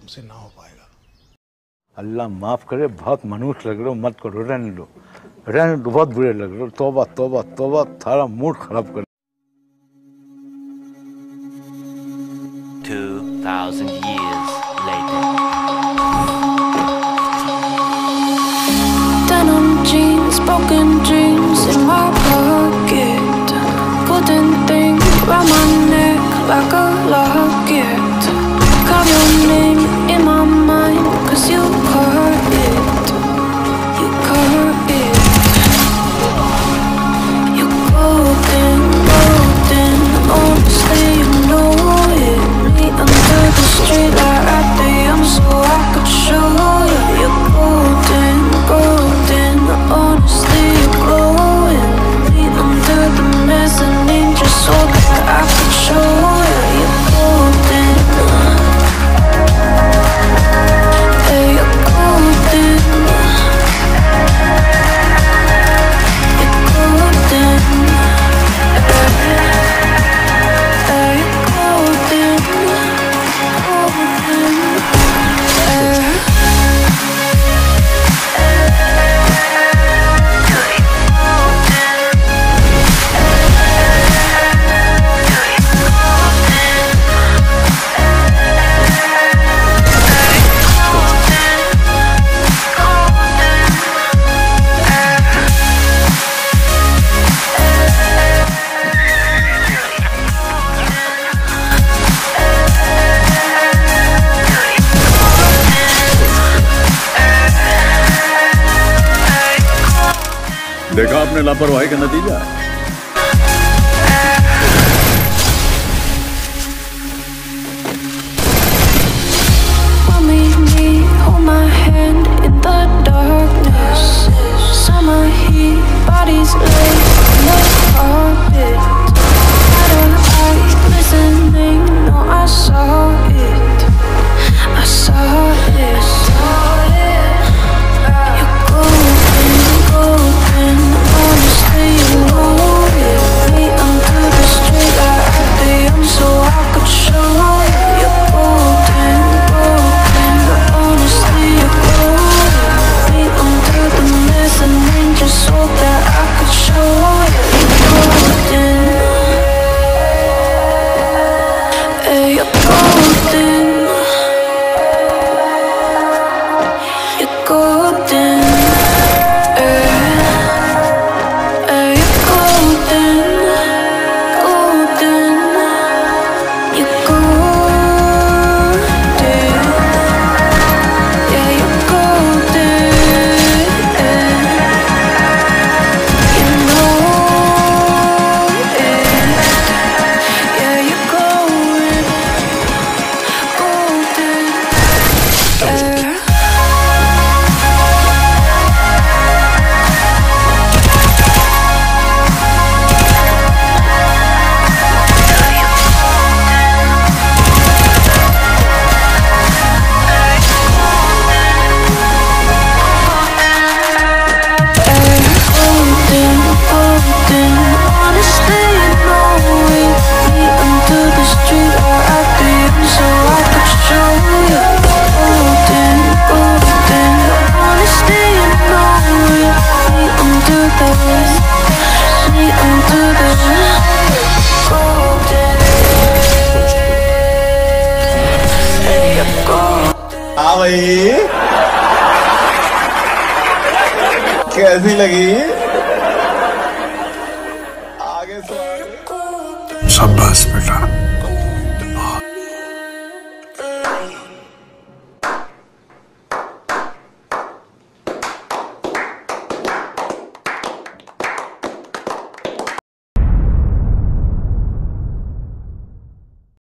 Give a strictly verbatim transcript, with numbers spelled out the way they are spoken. तुमसे ना हो पाएगा। अल्लाह माफ़ करे, बहुत मनहूस लग रहे हो, मत करो, रहने लो रहने लो, बहुत बुरे लग रहे हो। तोबा तोबा तोबा, थारा मूड खराब कर। two thousand years later Denim jeans, broken dreams in my pocket, golden thing round my neck like a locket. Call your name in my mind, 'cause you hurt it, you hurt it. You're golden, golden, honestly you know it. Me under the street light right there, I'm so I could show you. You're golden, golden, honestly you're glowing. Me under the mess, I need you so that I could show you. You're golden. देखा आपने लापरवाही का नतीजा। Mommy, me, hold my hand in the darkness. Summer heat, bodies laid on the carpet. Better eyes listening, no, I saw it. I saw it. You're golden, golden. Honestly, you know it. Me under the street, I had the young so I could show you. You're golden, golden. Honestly, you're golden. Me under the mess, I need you so that I could show you. You're golden. Hey, you're golden. You're golden. कैसी लगी? आगे शाबाश बेटा।